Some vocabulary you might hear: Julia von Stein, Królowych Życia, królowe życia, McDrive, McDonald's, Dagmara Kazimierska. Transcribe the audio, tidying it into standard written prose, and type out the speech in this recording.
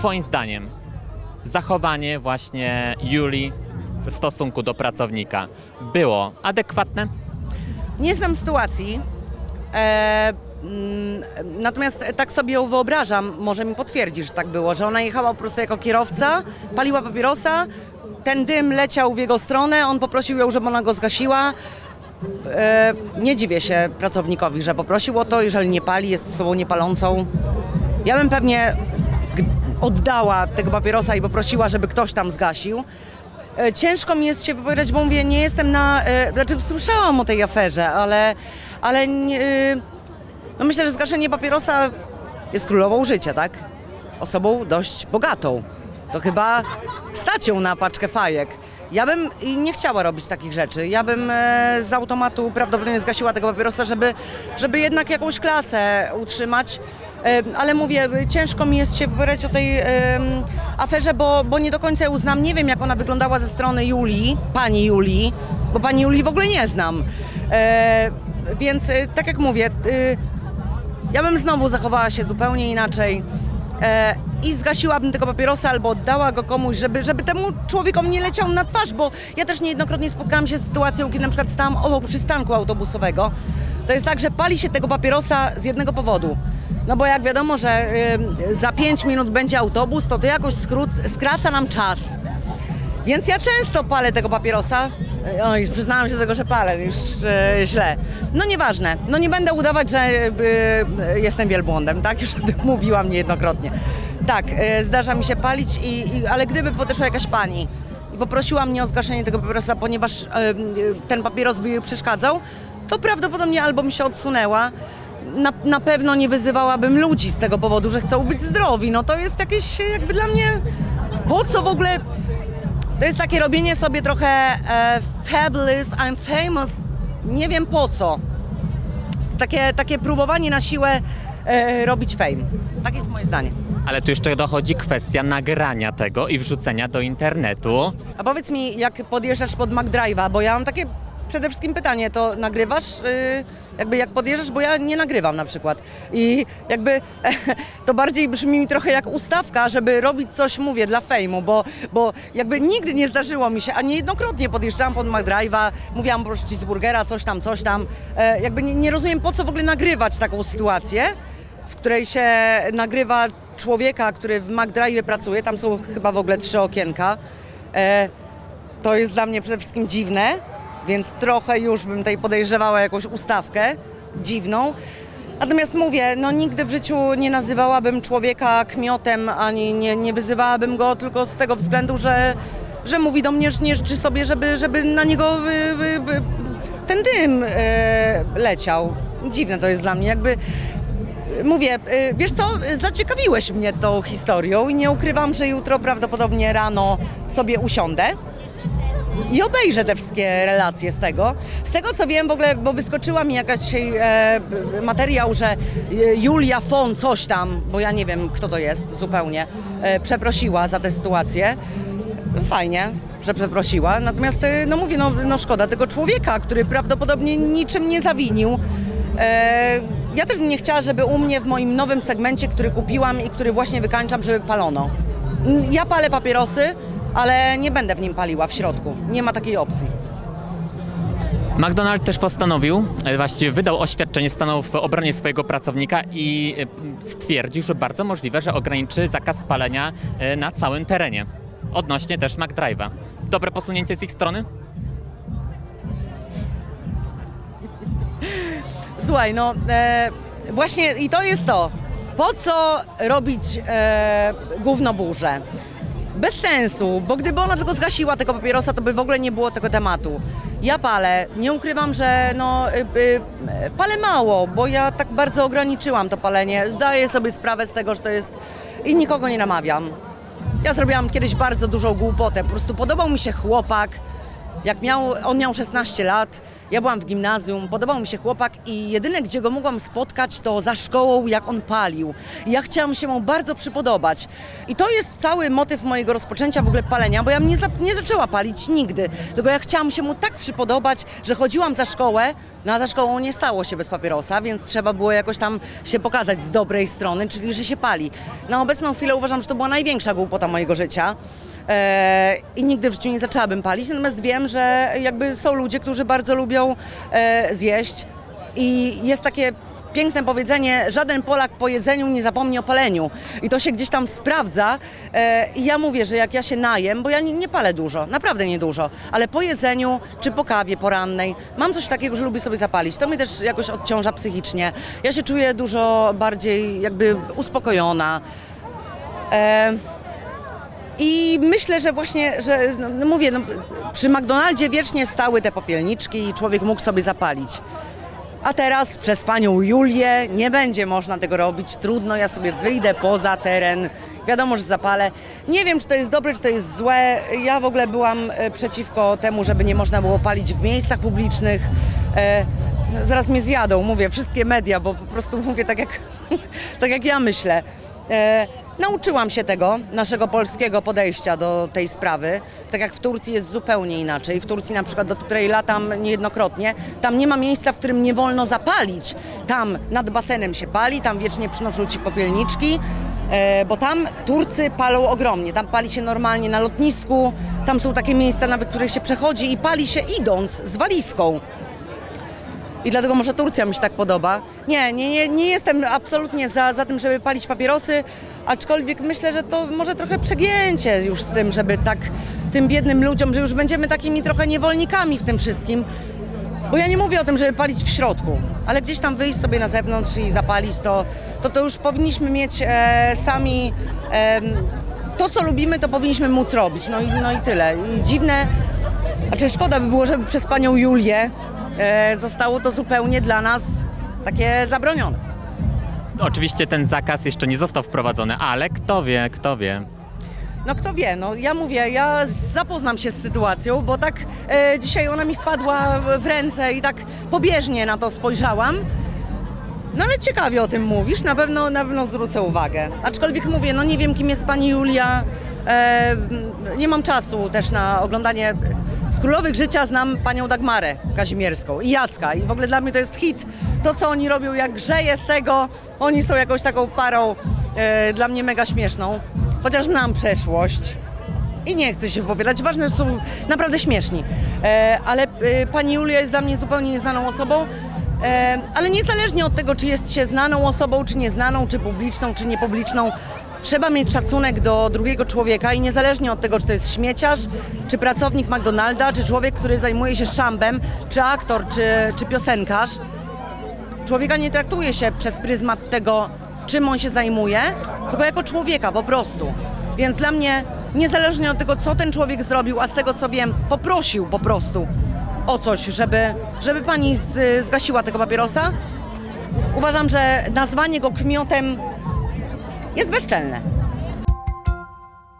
Twoim zdaniem zachowanie właśnie Julii w stosunku do pracownika było adekwatne? Nie znam sytuacji, natomiast tak sobie ją wyobrażam, może mi potwierdzisz, że tak było, że ona jechała po prostu jako kierowca, paliła papierosa, ten dym leciał w jego stronę, on poprosił ją, żeby ona go zgasiła. Nie dziwię się pracownikowi, że poprosił o to, jeżeli nie pali, jest osobą niepalącą. Ja bym pewnie oddała tego papierosa i poprosiła, żeby ktoś tam zgasił. Ciężko mi jest się wypowiadać, bo mówię, nie jestem na... Znaczy słyszałam o tej aferze, ale no myślę, że zgaszenie papierosa jest królową życia, tak? Osobą dość bogatą. To chyba stać ją na paczkę fajek. Ja bym nie chciała robić takich rzeczy. Ja bym z automatu prawdopodobnie zgasiła tego papierosa, żeby jednak jakąś klasę utrzymać. Ale mówię, ciężko mi jest się wypowiadać o tej aferze, bo nie do końca ją znam. Nie wiem, jak ona wyglądała ze strony Julii, pani Julii, bo pani Julii w ogóle nie znam. Więc tak jak mówię, ja bym znowu zachowała się zupełnie inaczej. I zgasiłabym tego papierosa albo oddała go komuś, żeby temu człowiekom nie leciał na twarz, bo ja też niejednokrotnie spotkałam się z sytuacją, kiedy na przykład stałam obok przystanku autobusowego. To jest tak, że pali się tego papierosa z jednego powodu. No bo jak wiadomo, że za 5 minut będzie autobus, to jakoś skraca nam czas. Więc ja często palę tego papierosa. Oj, przyznałam się do tego, że palę, już źle. No nieważne, no nie będę udawać, że jestem wielbłądem, tak? Już o tym mówiłam niejednokrotnie. Tak, zdarza mi się palić, ale gdyby podeszła jakaś pani i poprosiła mnie o zgaszenie tego papierosa, ponieważ ten papieros by jej przeszkadzał, to prawdopodobnie albo mi się odsunęła. Na pewno nie wyzywałabym ludzi z tego powodu, że chcą być zdrowi. No to jest jakieś jakby dla mnie... Po co w ogóle... To jest takie robienie sobie trochę fabulous, I'm famous, nie wiem po co. Takie próbowanie na siłę robić fame. Tak jest moje zdanie. Ale tu jeszcze dochodzi kwestia nagrania tego i wrzucenia do internetu. A powiedz mi, jak podjeżdżasz pod McDrive'a, bo ja mam takie przede wszystkim pytanie, to nagrywasz? Jakby jak podjeżdżasz, bo ja nie nagrywam na przykład. I jakby to bardziej brzmi mi trochę jak ustawka, żeby robić coś, mówię, dla fejmu, bo jakby nigdy nie zdarzyło mi się, a niejednokrotnie podjeżdżałam pod McDrive'a, mówiłam proszę cheeseburgera, coś tam, jakby nie rozumiem, po co w ogóle nagrywać taką sytuację, w której się nagrywa człowieka, który w McDrive'ie pracuje, tam są chyba w ogóle 3 okienka. To jest dla mnie przede wszystkim dziwne. Więc trochę już bym tutaj podejrzewała jakąś ustawkę dziwną. Natomiast mówię, no nigdy w życiu nie nazywałabym człowieka kmiotem, ani nie wyzywałabym go tylko z tego względu, że mówi do mnie, że nie życzy sobie, żeby na niego ten dym leciał. Dziwne to jest dla mnie, jakby... Mówię, wiesz co, zaciekawiłeś mnie tą historią i nie ukrywam, że jutro prawdopodobnie rano sobie usiądę i obejrzę te wszystkie relacje z tego. Z tego co wiem w ogóle, bo wyskoczyła mi jakaś dzisiaj materiał, że Julia von coś tam, bo ja nie wiem kto to jest zupełnie, przeprosiła za tę sytuację. Fajnie, że przeprosiła, natomiast no mówię, no szkoda tego człowieka, który prawdopodobnie niczym nie zawinił. Ja też bym nie chciała, żeby u mnie w moim nowym segmencie, który kupiłam i który właśnie wykańczam, żeby palono. Ja palę papierosy, ale nie będę w nim paliła w środku. Nie ma takiej opcji. McDonald's też postanowił, właściwie wydał oświadczenie, stanął w obronie swojego pracownika i stwierdził, że bardzo możliwe, że ograniczy zakaz palenia na całym terenie. Odnośnie też McDrive'a. Dobre posunięcie z ich strony? Słuchaj, no właśnie i to jest to. Po co robić gównoburzę? Bez sensu, bo gdyby ona tylko zgasiła tego papierosa, to by w ogóle nie było tego tematu. Ja palę, nie ukrywam, że palę mało, bo ja tak bardzo ograniczyłam to palenie. Zdaję sobie sprawę z tego, że to jest... i nikogo nie namawiam. Ja zrobiłam kiedyś bardzo dużą głupotę, po prostu podobał mi się chłopak, Jak on miał 16 lat, ja byłam w gimnazjum, podobał mi się chłopak i jedyne, gdzie go mogłam spotkać, to za szkołą, jak on palił. I ja chciałam się mu bardzo przypodobać. I to jest cały motyw mojego rozpoczęcia w ogóle palenia, bo ja nie zaczęła palić nigdy, tylko ja chciałam się mu tak przypodobać, że chodziłam za szkołę, no a za szkołą nie stało się bez papierosa, więc trzeba było jakoś tam się pokazać z dobrej strony, czyli że się pali. Na obecną chwilę uważam, że to była największa głupota mojego życia. I nigdy w życiu nie zaczęłabym palić, natomiast wiem, że jakby są ludzie, którzy bardzo lubią zjeść i jest takie piękne powiedzenie, żaden Polak po jedzeniu nie zapomni o paleniu i to się gdzieś tam sprawdza i ja mówię, że jak ja się najem, bo ja nie palę dużo, naprawdę nie dużo, ale po jedzeniu czy po kawie porannej mam coś takiego, że lubię sobie zapalić, to mnie też jakoś odciąża psychicznie, ja się czuję dużo bardziej jakby uspokojona. I myślę, że właśnie, że no mówię, no, przy McDonaldzie wiecznie stały te popielniczki i człowiek mógł sobie zapalić. A teraz przez panią Julię nie będzie można tego robić, trudno, ja sobie wyjdę poza teren, wiadomo, że zapalę. Nie wiem, czy to jest dobre, czy to jest złe, ja w ogóle byłam przeciwko temu, żeby nie można było palić w miejscach publicznych. Zaraz mnie zjadą, mówię, wszystkie media, bo po prostu mówię tak jak ja myślę. Nauczyłam się tego, naszego polskiego podejścia do tej sprawy, tak jak w Turcji jest zupełnie inaczej. W Turcji na przykład, do której latam niejednokrotnie, tam nie ma miejsca, w którym nie wolno zapalić. Tam nad basenem się pali, tam wiecznie przynoszą ci popielniczki, bo tam Turcy palą ogromnie. Tam pali się normalnie na lotnisku, tam są takie miejsca nawet, w których się przechodzi i pali się idąc z walizką. I dlatego może Turcja mi się tak podoba. Nie jestem absolutnie za tym, żeby palić papierosy, aczkolwiek myślę, że to może trochę przegięcie już z tym, żeby tak tym biednym ludziom, że już będziemy takimi trochę niewolnikami w tym wszystkim. Bo ja nie mówię o tym, żeby palić w środku, ale gdzieś tam wyjść sobie na zewnątrz i zapalić, to już powinniśmy mieć sami... to, co lubimy, to powinniśmy móc robić. No i tyle. I dziwne... Znaczy szkoda by było, żeby przez panią Julię zostało to zupełnie dla nas takie zabronione. Oczywiście ten zakaz jeszcze nie został wprowadzony, ale kto wie. No kto wie, no ja mówię, ja zapoznam się z sytuacją, bo tak dzisiaj ona mi wpadła w ręce i tak pobieżnie na to spojrzałam. No ale ciekawie o tym mówisz, na pewno zwrócę uwagę. Aczkolwiek mówię, no nie wiem, kim jest pani Julia, nie mam czasu też na oglądanie... Z Królowych Życia znam panią Dagmarę Kazimierską i Jacka i w ogóle dla mnie to jest hit. To, co oni robią, jak grzeje z tego, oni są jakąś taką parą dla mnie mega śmieszną. Chociaż znam przeszłość i nie chcę się wypowiadać, ważne, są naprawdę śmieszni. Ale pani Julia jest dla mnie zupełnie nieznaną osobą, ale niezależnie od tego, czy jest się znaną osobą, czy nieznaną, czy publiczną, czy niepubliczną, trzeba mieć szacunek do drugiego człowieka i niezależnie od tego, czy to jest śmieciarz, czy pracownik McDonalda, czy człowiek, który zajmuje się szambem, czy aktor, czy piosenkarz, człowieka nie traktuje się przez pryzmat tego, czym on się zajmuje, tylko jako człowieka po prostu. Więc dla mnie, niezależnie od tego, co ten człowiek zrobił, a z tego, co wiem, poprosił po prostu o coś, żeby pani zgasiła tego papierosa, uważam, że nazwanie go kmiotem jest bezczelne.